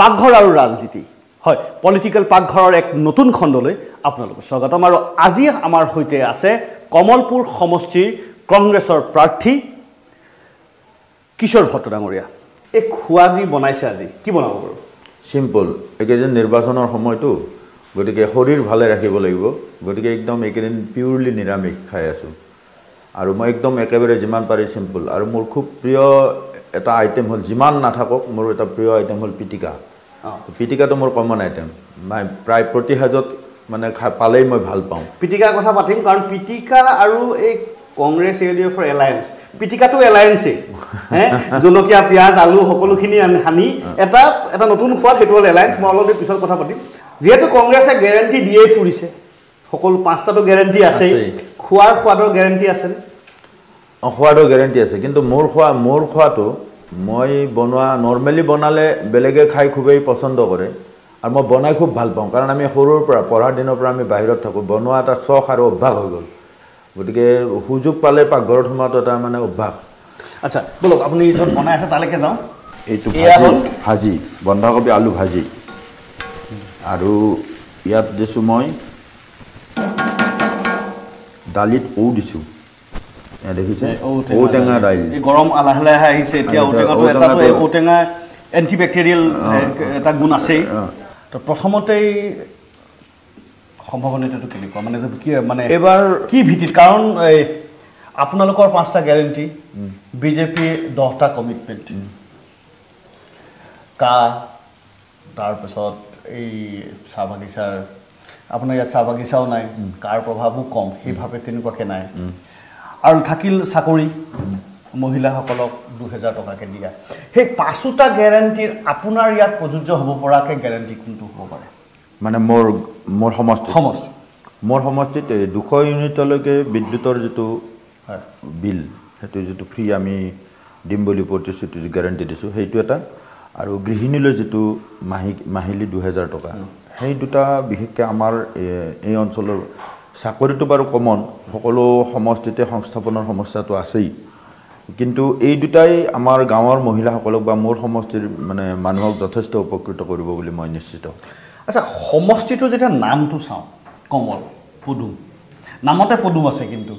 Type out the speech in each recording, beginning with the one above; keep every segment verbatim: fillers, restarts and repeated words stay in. পাকঘৰ আৰু ৰাজনীতি হয় পলিটিক্যাল পাকঘৰৰ এক নতুন খণ্ডলৈ আপোনালোক স্বাগতম আৰু আজি আমাৰ হৈতে আছে কমলপুৰ সমষ্টিৰ কংগ্ৰেছৰ প্ৰাৰ্থী কিশোৰ ভট্টাচাৰ্যা এক খুৱাজি বনাইছে আজি কি বনাব পাৰো সিম্পল একেজন নিৰ্বাচনৰ সময়টো গটিকে শৰীৰ ভালে ৰাখিব লাগিব গটিকে একদম একেদিন পিউৰলি নিৰামিষ খাই আছো আৰু মই একদম একেবাৰে জিমান পাৰি সিম্পল আৰু মোৰ খুব প্ৰিয় এটা আইটেম হল জিমান নাথাকক মোৰ এটা প্ৰিয় আইটেম হল পিটিকা পিটিকা তো মোৰ কমন আইটেম মই প্ৰায় প্ৰতি হাজত মানে পালেই মই ভাল পাওঁ পিটিকাৰ কথা পাতিম কাৰণ পিটিকা আৰু এই Congress area for alliance. Pitika to alliance. Jolokia Piaz, Alu, Hokolukini, and Hani. At up at a notun for it will alliance, more of the Pisal Kotapati. Yet Congress a guarantee DA Furise. Hokol Pasta to guarantee a say. Huar Huado guarantee a say. A Huado guarantee a second to more Hua, more Huato, Moi Bonua, normally Bonale, Belege Kai Kube, Posondore, and more Bonaku Balbon, Karanami Horror, Poradino Prami, Bahirotaku, Bonua, Soharo, Bagogol. গটিকে হুজুক পালে পা গড় ধমাটো তা মানে অভাব আচ্ছা বলক আপনি যত বনাই আছে তালেকে যাও এইটো ভাজি ভাজি বন্ধাকবি আলু ভাজি আৰু ইয়াত দিছো মই ডালিত ও দিছো এ দেখিছে ও টেঙা ডাল এই গৰম আলাহলে আহিছে এতিয়া ও টেঙাটো এটাটো ও টেঙা এন্টিব্যাকটেৰিয়াল এটা গুণ আছে তো প্ৰথমতেই সম্ভাৱনাটো কেনেকুৱা মানে কি মানে এবাৰ কি ভিত্তিত কাৰণ আপোনালোকৰ পাঁচটা গ্যাৰান্টি বিজেপি দহটা কমিটমেন্ট কা তাৰ পিছত এই সাভাগিছাৰ আপোনাৰ ইয়াত সাভাগিছাও নাই কাৰ প্ৰভাৱো কম হেভাবে তেনককে নাই আৰু থাকিল চাকৰি মহিলা সকলক দুই হাজাৰ টকা কে দিয়া হে পাঁচটা গ্যাৰান্টিৰ আপোনাৰ ইয়াত প্ৰযোজ্য হ'ব পৰাকে গ্যাৰান্টি কোনটো হ'ব পাৰে মানে মোৰ মোৰ সমষ্টি সমষ্টি মোৰ সমষ্টিতে দুশ ইউনিট লৈকে বিদ্যুতৰ যেটো বিল হেতু যেটো ফ্ৰি আমি দিম বুলি প্ৰতিশ্ৰুতি গ্যাৰান্টি দিছো হেতু এটা আৰু গৃহিণীলৈ যেটো মাহিলি দুই হাজাৰ টকা হেই দুটা বিশেষকৈ আমাৰ এই অঞ্চলৰ চাকৰিটো বাৰু কমন সকলো সমষ্টিতে সংস্থাপনৰ সমস্যাটো আছেই কিন্তু এই দুটাই আমাৰ গাঁৱৰ মহিলা সকলক বা মোৰ সমষ্টিৰ মানে মানুহক যথেষ্ট উপকৃত কৰিব বুলি মই নিশ্চিত আচ্ছা সমষ্টিটো যেটা নামটো চাও কমল পদুম নামতে পদুম আছে কিন্তু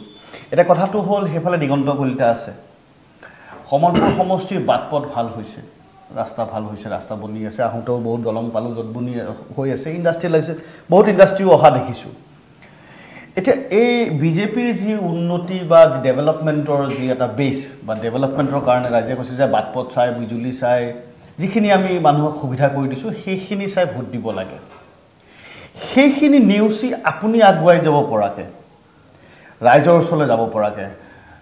এটা কথাটো হল হেফালে দিগন্ত কলিতা আছে সমগ্ৰ সমষ্টিৰ বাটপথ ভাল হৈছে ৰাস্তা ভাল হৈছে ৰাস্তা বনি আছে আহুটো বহুত গলম পালু যত বনি হৈ আছে ইন্ডাষ্ট্ৰিয়েলাইজ বহুত ইন্ডাষ্ট্ৰিও অহা দেখিছো এটা এই বিজেপি যি উন্নতি বা ডেভেলপমেন্টৰ যি এটা বেস বা ডেভেলপমেন্টৰ কাৰণে ৰাজ্য কৈছে যে বাটপথ চাই বিজুলী চাই जिखिनी आमी मानुवा खुबिधा कोई दिसु, हेखिनी साय भुद्दी बोला के, हेखिनी न्यूसी आपुनी आगुवाई जब पड़ा के, रायजोर सोले जब पड़ा के,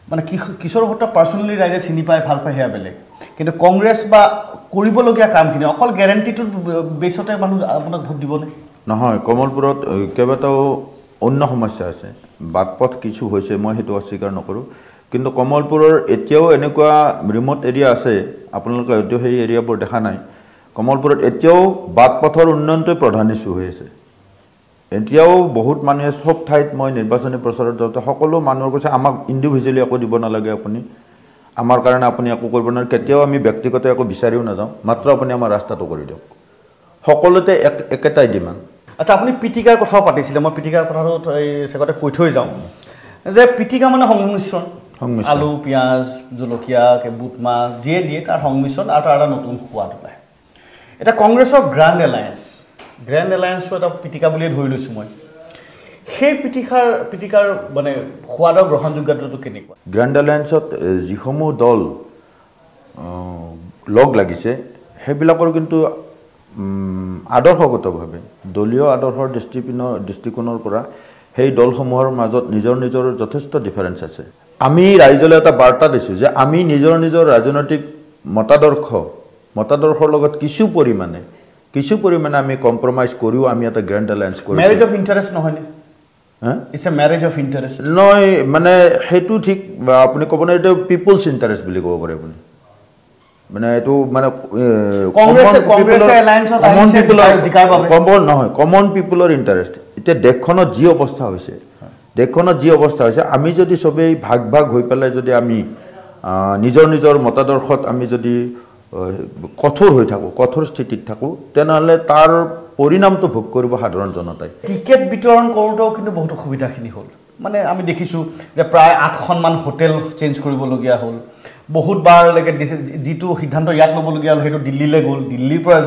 माने किशोर भट्टा पर्सनली रायजे सिनी पाए फाल पे है बेले, किन्तु कांग्रेस बा कोड़ी बोलो क्या काम किने, अकल गारंटी तो बेसोटे मानु आपुना भुद्दी बोले, नहाय कमलपुरत केवताओ अन्ना समस्या आछे, बाटपथ किछु होइछे मय हेतु अस्वीकार नकरो কিন্তু কমলপুৰৰ এতিয়াও এনেকুৱা ৰিমট এৰিয়া আছে আপোনালোকে হয়তো সেই এৰিয়াবোৰ দেখা নাই কমলপুৰত এতিয়াও বাটপথৰ উন্নয়নটো প্ৰধান ইস্যু হৈ আছে এতিয়াও বহুত মানুহে সব ঠাইত মই নিৰ্বাচনী প্ৰচাৰত যাওঁতে সকলো মানুহৰ কৈছে আমাক ইণ্ডিভিজুৱেলি একো দিব নালাগে আপুনি আমাৰ কাৰণে আপুনি একো কৰিব নালাগে কেতিয়াও আমি ব্যক্তিগত একো বিচাৰিও নাযাওঁ মাত্ৰ আপুনি আমাৰ ৰাস্তাটো কৰি দিয়ক সকলোতে একেটাই ডিমাণ্ড আচ্ছা আপুনি পিটিকাৰ কথা পাতিছিলে মই পিটিকাৰ কথাটো এই সেকতে কৈ থৈ যাওঁ যে পিটিকা মানে সংমিশ্ৰণ আলু পিয়াজ জলকিয়া কে বুটমা জে দিয়ে তাৰ সংমিশ্ৰণ আৰ তাৰ নতুন খোয়াত পায় এটা কংগ্ৰেছৰ গ্ৰান্ড এলায়েন্স গ্ৰান্ড এলায়েন্স এটা পিটিকা বুলিয়ে ধৰি লৈছো মই সেই পিটিকাৰ পিটিকাৰ মানে খোৱাদৰ গ্ৰহণযোগ্যতাটো কেনেকুৱা গ্ৰান্ড এলায়েন্সত যিসমূহ দল লগ লাগিছে হেবিলাকৰ কিন্তু আদৰ্শগতভাৱে দলীয় আদৰ্শৰ দৃষ্টিপিনৰ দৃষ্টিকোণৰ পৰা সেই দলসমূহৰ মাজত নিজৰ নিজৰ যথেষ্ট ডিফাৰেন্স আছে আমি ৰাইজলে এটা বাৰ্তা দিছো যে আমি নিজৰ নিজৰ ৰাজনৈতিক মতাদৰ্শ মতাদৰ্শৰ লগত কিছু পৰিমাণে কিছু পৰিমাণে আমি কম্প্ৰমাইজ কৰিও আমি এটা গ্ৰেণ্ড এলায়েন্স কৰিছো মেৰেজ অফ ইন্টাৰেস্ট নহয়নে it's a marriage of interest নয় মানে হেতু ঠিক আপুনি কোবনে এটা পিপলস ইন্টারেস্ট বুলি কব পাৰে আপুনি মানে এটো মানে কংগ্ৰেছ কংগ্ৰেছ এলায়েন্সত আহিছে জিকাৰ বাবে কমন নহয় কমন পিপলৰ ইন্টাৰেস্ট এটা দেখখন যি অৱস্থা হৈছে দেখোন যি অৱস্থা আছে আমি যদি সবেই ভাগ ভাগ হৈ পেলাই যদি আমি নিজৰ নিজৰ মতাদৰ্শত আমি যদি কঠোৰ হয়ে থাকো কঠোৰ স্থিতিত থাকো তেনালে তাৰ পৰিণাম তো ভোগ কৰিব সাধাৰণ জনতাই টিকেট বিতৰণ কৰোতেও কিন্তু বহুত সুবিধাখিনি হল মানে আমি দেখিছো যে প্ৰায় eight মান হোটেল চেঞ্জ কৰিব লগিয়া হল বহুত বাৰ লাগে জিটো সিদ্ধান্ত ইয়াত লব লগিয়া হল হেতু দিল্লীলৈ গল দিল্লীৰ পৰা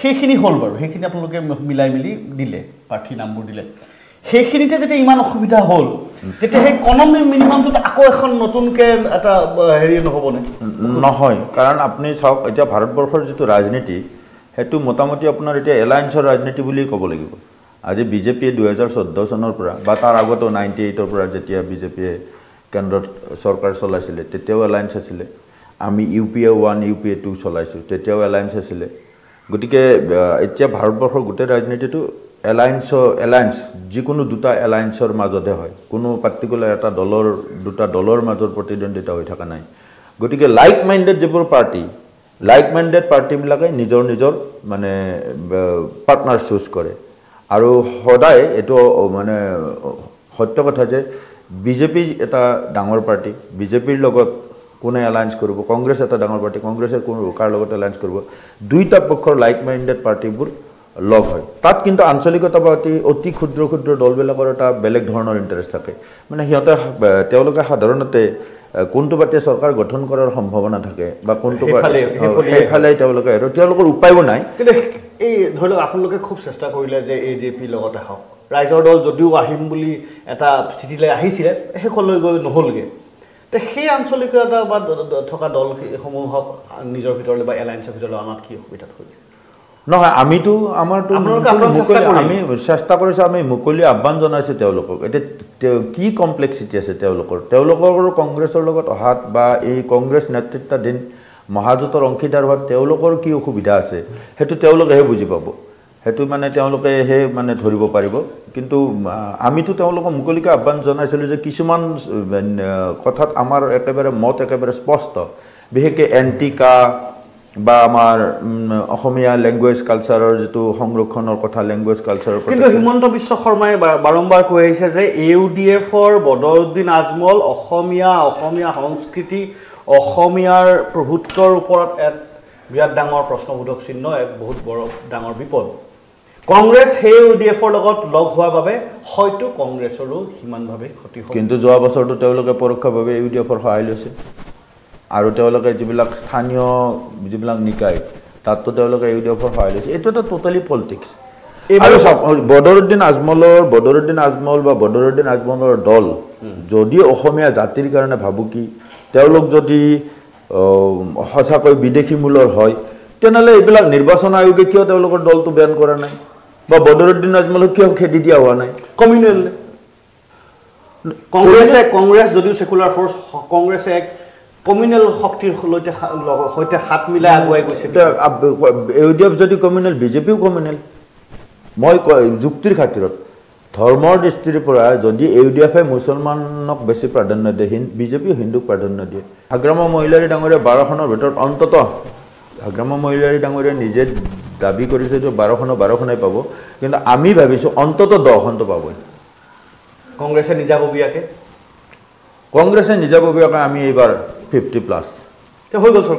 হেখিনি হল বাৰু হেখিনি আপোনালোকে মিলাই মিলি দিলে পার্টি নামবো দিলে হেখিনিতে যেতে ইমান অসুবিধা হল যেতে হে ইকোনমি মিনিমামটো আকো এখন নতুনকে এটা হেৰি নহব না নহয় কাৰণ আপুনি সব এটা ভাৰতবৰ্ষৰ যেটো ৰাজনীতি হেতু মোটামুটি আপোনাৰ এটা এলায়েন্সৰ ৰাজনীতি বুলি ক'ব লাগিব আজি বিজেপি twenty fourteen চনৰ পৰা বা তাৰ আগত ninety-eight ৰ পৰা যেতিয়া বিজেপি কেন্দ্ৰত চৰকাৰ চলাইছিল তেতিয়াও এলায়েন্স আছিল আমি U P A one U P A two চলাইছো তেতিয়াও এলায়েন্স আছিল গতিকে এতিয়া ভাৰতবৰ্ষৰ গোটে ৰাজনীতিটো Alliance, alliance. Jikono duta alliance or majode hoy. Kono particular eta dollar duta dollar major protidwendita hoi thaka nai. Gotike like-minded jebor party, like-minded party bilakai nijor nijor mane partner choose kore. Aru hodai eto mane hotya kotha je B J P eta dangor party, B J P logot কোনে alliance কৰিব কংগ্ৰেছ এটা ডাঙৰ party কংগ্ৰেছৰ কোন কাৰ লগত alliance কৰিব দুইটা পক্ষৰ লাইক মাইন্ডেড পাৰ্টিবোৰ লগ হয় তাত কিন্তু আঞ্চলিকতা পাৰ্টি অতি ক্ষুদ্ৰ ক্ষুদ্ৰ দলবেলাকৰ এটা বেলেগ ধৰণৰ ইন্টাৰেষ্ট থাকে মানে হিয়তে তেওলোকে সাধাৰণতে কোনটো পাৰ্টি চৰকাৰ গঠন কৰাৰ সম্ভাৱনা থাকে বা কোনটো ফালে ফালে তেওলোকে আৰু তেওলোকৰ উপায়ও নাই কিন্তু এই ধৰিলো আপোনালোকে খুব চেষ্টা কৰিলে যে এজেপি লগত আহক ৰাইজৰ দল যদিও আহিম বুলি এটা স্থিতিলৈ আহিছিল হেকলৈ গৈ নহলগে তে সেই আঞ্চলিকতা বা থকা দল সমূহ হক নিজৰ ভিতৰলৈ বা এলায়েন্সৰ ভিতৰলৈ অনাত কি সুবিধা হ'ল No, আমি তো আমাৰ তো আমি চেষ্টা কৰিছো আমি মুকলি আহ্বান জনাইছো তেওলোকক এটা কি কমপ্লেক্সিটি আছে তেওলোকৰ তেওলোকৰ কংগ্ৰেছৰ লগত হাত বা এই কংগ্ৰেছ নেতৃত্ব দিন মহাজতৰ অংশীদাৰ হোৱা তেওলোকৰ কি অসুবিধা আছে হেতু তেওলোকে বুজি পাব হেতু মানে তেওলোকে হে মানে ধৰিব পাৰিব কিন্তু আমি তো তেওলোকক মুকলিকে আহ্বান জনাইছিলো যে কিছুমান কথাত আমাৰ একেবাৰে মত একেবাৰে স্পষ্ট বিহেকে এন্টিকা বা আমাৰ অসমীয়া ল্যাঙ্গুয়েজ কালচাৰৰ যেটো সংৰক্ষণৰ কথা ল্যাঙ্গুয়েজ কালচাৰৰ কিন্তু হিমন্ত বিশ্ব শৰ্মাই বাৰংবাৰ কৈ আহিছে যে A I U D F ৰ বদৰুদ্দিন আজমল অসমীয়া অসমীয়া সংস্কৃতি অসমীয়াৰ প্ৰভুত্বৰ ওপৰত এক বিৰাট ডাঙৰ প্ৰশ্নবোধক চিহ্ন এক বহুত বৰ ডাঙৰ বিপদ কংগ্ৰেছ হেই U D F ৰ লগত লগ হোৱাৰ বাবে হয়তো কংগ্ৰেছৰো হিমানভাৱে ক্ষতি হ'ব কিন্তু যোৱা বছৰটো তেওঁলোকে পৰোক্ষভাৱে U D F ৰ সহায় লৈছে আৰু তেওলোকে জিবিলাক স্থানীয় জিবিলাক নিকায় তাততো তেওলোকে ইউডিএফৰ ফাইল আছে এটো তো টোটালি পলিটিক্স আৰু বদৰুদ্দিন আজমলৰ বদৰুদ্দিন আজমল বা বদৰুদ্দিন আজমলৰ দল যদি অসমীয়া জাতিৰ কাৰণে ভাবুকি তেওলোক যদি হছাকৈ বিদেশী মূলৰ হয় তেনালে ইবিলাক নিৰ্বাচন আয়োগে কিয় তেওলোকৰ দলটো ব্যান কৰা নাই বা বদৰুদ্দিন আজমলক কিয় খেদি দিয়া হোৱা নাই কমিউনেল কংগ্ৰেছ কংগ্ৰেছ যদি সেকুলাৰ ফৰ্স কংগ্ৰেছ এক Communal Hoktir Holote Hote Hatmila, where we said, Eudio Jodi communal, B J P communal, Moiko Zuktir Hatirot, Thormor district, Jodi, Eudio, Musulman, not Bessie Pradana, the B J P Hindu Pradana, Agrama Moilari Dangore, Barahona, Vetor on Toto, Agrama Moilari Dangore, Nijed, Dabi Corrizo, Barahona, Barahona Pabo, in the Ami Babiso, on Toto do Honto Pabo. Congress and Nijabobiake? Congress and Nijabobiaka, Ami Eber. fifty plus. So who goes for?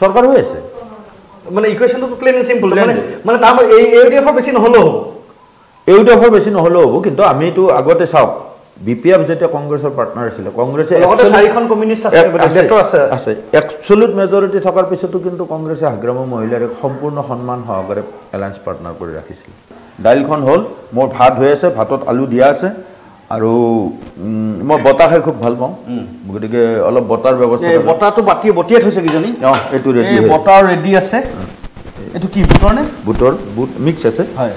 Sarkar who is? Mane equation to plain and simple. Mane mane tam A U D F machine holo. A U D F machine holo. Kintu ami to agote saok B P F jete Congress or partner asile. Congress e agote sarikhan communist asile. Director asile. Asile. Absolute majority thakar pisoto kintu Congress e hagrama mohila ek sampurna samman hagare alliance partner kori rakhisile. Dal khon hol mor bhat hoye ase bhatot alu dia ase. আৰু মই বতাহে খুব ভাল পাওঁ গটিকে অলপ বতাৰ ব্যৱস্থা এই বতাটো বাটি বটিয়ে থৈছে কিজনি এটো ৰেডি এই বতা ৰেডি আছে এটো কি বুটৰ নে বুটৰ বুট মিক্স আছে হয়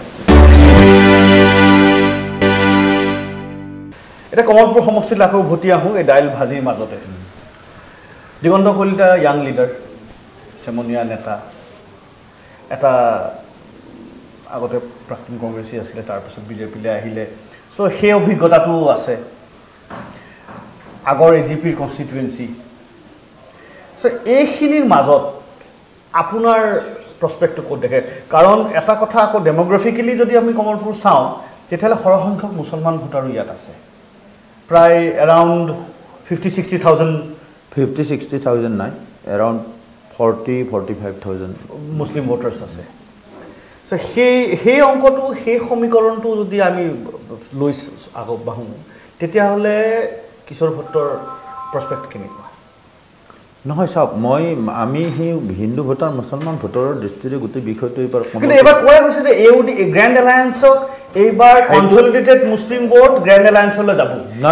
এটা কমলপুৰ সমষ্টি লাকো ভটিয়া হো এই ডাইল ভাজিৰ মাজতে দিগন্ত কলিতা ইয়াং লিডাৰ সেমনিয়া নেতা এটা আগতে প্ৰাক্তন কংগ্ৰেছী আছিল তাৰ পিছত বিজেপিলৈ আহিলে So here we got a two as a E G P constituency. So Ehinin Mazot Apunar prospect to code the Karon Atakotako demographically the Amikomalpur sound, they tell a Horahonk of Musulman Putariatase. Price around fifty sixty thousand fifty sixty thousand nine, around forty to forty-five thousand Muslim voters ase. So he he onko to he homikaron to jodi ami lois agok bahu. Tetia hole Kishor Bhattar prospect kini. No, sir. My, I mean, Hindu voter, Muslim voter, district, gote bikhot to ipar. But this time, what is it? A Grand Alliance or a bar consolidated Muslim vote Grand Alliance or what?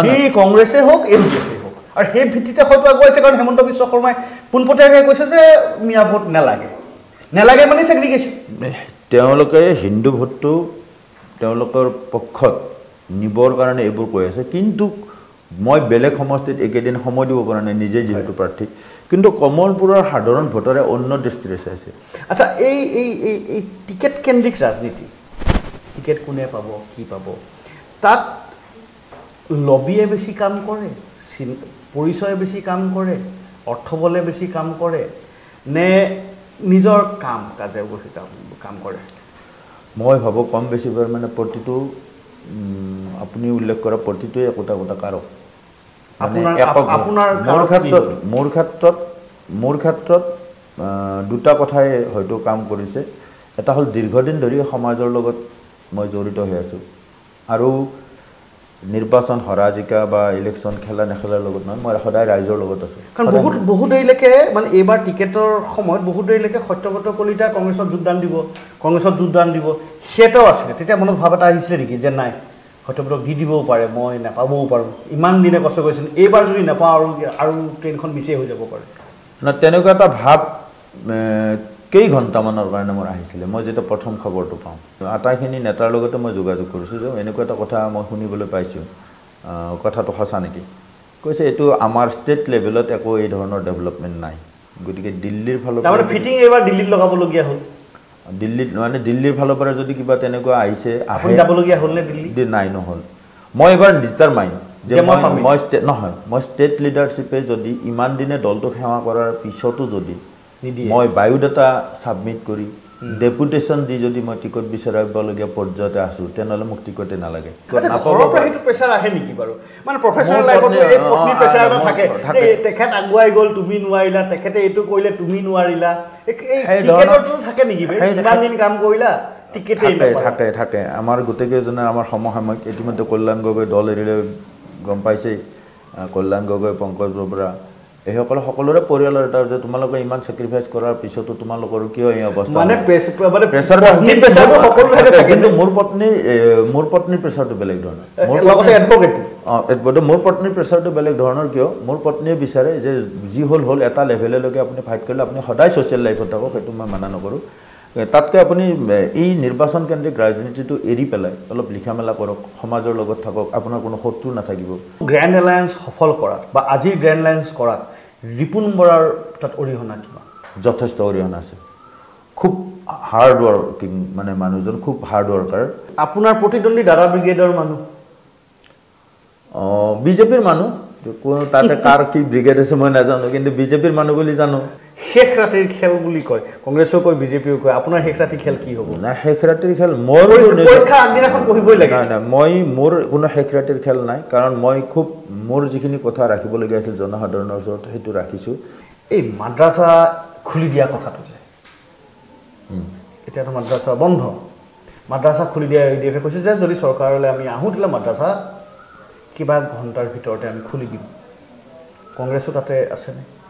He Congress is hok, A U D F is hok. And he bhitite khot to agoise karon Himanta Biswa Sarma punpote ka agoise se mia vote na lage. Na lage mani segregation. Teolokay Hindu vote to teolokar pakhot nibor karan ebur koise. Kintu my belek homosted again homodibo karan nije jihetu prarthi. কিন্তু কমলপুৰৰ সাধাৰণ ভোটাৰে অন্য দৃষ্টিৰে চাইছে আচ্ছা এই এই এই টিকেট কেন্দ্ৰিক ৰাজনীতি টিকেট কোনে পাব কি পাব তাত লবিয়ে বেছি কাম কৰে পৰিচয় বেছি কাম কৰে অৰ্থবলে বেছি কাম কৰে নে নিজৰ কাম কাজে বহিতা কাম কৰে মই ভাবো কম বেছি বৰ মানে প্ৰতিটো আপুনি উল্লেখ কৰা প্ৰতিটো একোটা একোটা কাৰক আপোনাৰ মোৰ ক্ষেত্ৰত মোৰ ক্ষেত্ৰত মোৰ ক্ষেত্ৰত দুটা কথাই হয়তো কাম কৰিছে এটা হল দীৰ্ঘদিন ধৰি সমাজৰ লগত মই জড়িত হৈ আছো আৰু নিৰ্বাচন হৰাজিকা বা ইলেকশন খেলা নেখেলাৰ লগত নহয় মই সদায় ৰাইজৰ লগত আছো কাৰণ বহুত বহুত এলৈকে মানে এবাৰ টিকেটৰ সময়ত বহুত এলৈকে সত্যগত কলিতা কংগ্ৰেছত যোগদান দিব কংগ্ৰেছত যোগদান দিব সেটাও আছে তেতিয়া মনত ভাৱ এটা আহিছিল নেকি যে নাই কতবড় ভিডিও পাৰে মই না পাবো পাৰো ইমান দিনে কষ্ট কইছেন এবাৰ যদি না পাও আৰু ট্ৰেইনখন মিছে হৈ যাব পাৰে না তেনকাটা ভাব কেই ঘন্টা মানৰ কাৰণে মোৰ আহিছিল মই যেটা প্ৰথম খবৰটো পাম আটাখিনি নেতাৰ লগত মই যোগাযোগ কৰিছো যে এনেকটা কথা মই শুনিবলৈ পাইছো কথাটো হসা নেকি কৈছে এটো আমাৰ ষ্টেট লেভেলত একো এই ধৰণৰ ডেভেলপমেন্ট নাই গতিকে দিল্লীৰ ফালৰ তাৰ মানে ফিটিং এবাৰ দিল্লীত লগাব লগিয়া হ'ল Delhi, माने दिल्ली भालो पर जो दिकी बात ऐने को आई से अपन जब लोग यहाँ होने दिल्ली दे नाइन होल मौसी बार डिटरमाइन जब मौसी ना है मौसी स्टेट लीडरशिप पे जो दी ईमान दिने दौल तो खेमा करा पीछो तो जो दी मौसी बायोडाटा सबमिट करी डेपुटेशन दी जो दी मौसी को बिशराय बालो गया पढ़ जाते आसूते नाला मुक्ति कोटे नाला गए अच्छा টিকেট থাকে থাকে আমার গতেকে জনা আমার সমসাময়িক ইতিমধ্যে কল্যাণ গগৈ দল এৰিলে গম পাইছে কল্যাণ গগৈ পঙ্কজ বৰা এই সকল সকলৰে পৰিয়ালৰ এটা যে তোমালোকে ইমান স্যাক্ৰিফাইস কৰাৰ পিছতো তোমালোকৰ কি হয় অৱস্থা মানে মানে প্ৰেছাৰ পত্নী প্ৰেছাৰটো সকলো থাকে কিন্তু মোৰ পত্নী মোৰ পত্নীৰ প্ৰেছাৰটো বেলেগ ধৰণৰ মোৰ লগতে এডভোকেট এডভোকেট মোৰ পত্নীৰ প্ৰেছাৰটো বেলেগ ধৰণৰ কিয় মোৰ পত্নীয়ে বিচাৰে যে যি হল হল এটা লেভেললৈকে আপুনি ফাইট কৰিলে আপুনি সদায় সোশ্যাল লাইফত থাকক সেইটো মই মানা নকৰো তাতকে আপুনি এই নিৰ্বাচন কেন্দ্ৰিক ৰাজনীতিটো এৰি পেলাই অলপ লিখামেলা কৰক সমাজৰ লগত থাকক আপোনাৰ কোনো শত্ৰু নাথাকিব গ্ৰেণ্ড এলায়েন্স সফল কৰা বা আজি গ্ৰেণ্ড এলায়েন্স কৰা ৰিপুন বৰাৰ তাত অৰিহণা কিবা যথেষ্ট অৰিহণা আছে খুব হাৰ্ড ওয়াৰ্কিং মানে মানুহজন খুব হাৰ্ড ওয়াৰ্কাৰ আপোনাৰ প্ৰতিদ্বন্দ্বী দাদা ব্ৰিগেডৰ মানুহ অ বিজেপিৰ মানুহ কোন তাতে কাৰ কি ব্ৰিগেড আছে মই নাজানো কিন্তু বিজেপিৰ মানুহ বুলি জানো হেকৰাতিৰ খেল বুলি কয় কংগ্ৰেছও কয় বিজেপিও কয় আপোনাৰ হেকৰাতি খেল কি হ'ব না হেকৰাতিৰ খেল মই পৰীক্ষা আগদিনাখন পঢ়িবই লাগে না মই মোৰ কোনো হেকৰাতিৰ খেল নাই কাৰণ মই খুব মোৰ যিখিনি কথা ৰাখিব লগা আছিল জনসাধাৰণৰ ওচৰত হেতু ৰাখিছো এই মাদ্ৰাছা খুলি দিয়া কথাটো যে এতিয়াতো মাদ্ৰাছা বন্ধ মাদ্ৰাছা খুলি দিয়া ইউডিএফে কৈছে যে যদি চৰকাৰলৈ আমি আহুতলা মাদ্ৰাছা কিবা ঘন্টাৰ ভিতৰতে আমি খুলি দিম কংগ্ৰেছও তাতে আছে না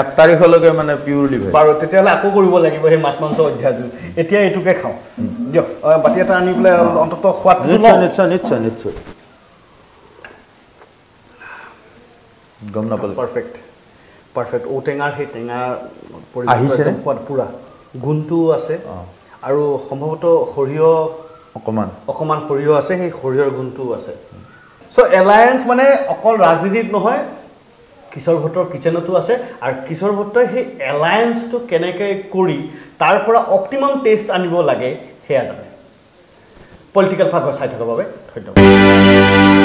এক তারিখলৈকে মানে পিউরলি পাৰো তেতিয়ালে আকো কৰিব লাগিব হে মাছ মাংস অধ্যায়টো এতিয়া এটুকে খাও দিও বাটি এটা আনি বলে অন্তত খোৱাত নিশ্চয় নিশ্চয় নিশ্চয় নিশ্চয় গম না পালে পাৰফেক্ট পাৰফেক্ট ওটেঙাৰ হে টেঙা পৰিচয় খোৱাত পুৰা গুণটো আছে আৰু সম্ভৱত খৰিয় অকমান অকমান খৰিয় আছে সেই খৰিয়ৰ গুণটো আছে সো এলায়েন্স মানে অকল ৰাজনীতিত নহয় Kishor Bhattar kitchen to us, and Kishor Bhattar he alliance to Keneke Kuri, Tarpora optimum taste and go lagay here. Political ফার্গস সাইড থাকবে ধন্যবাদ।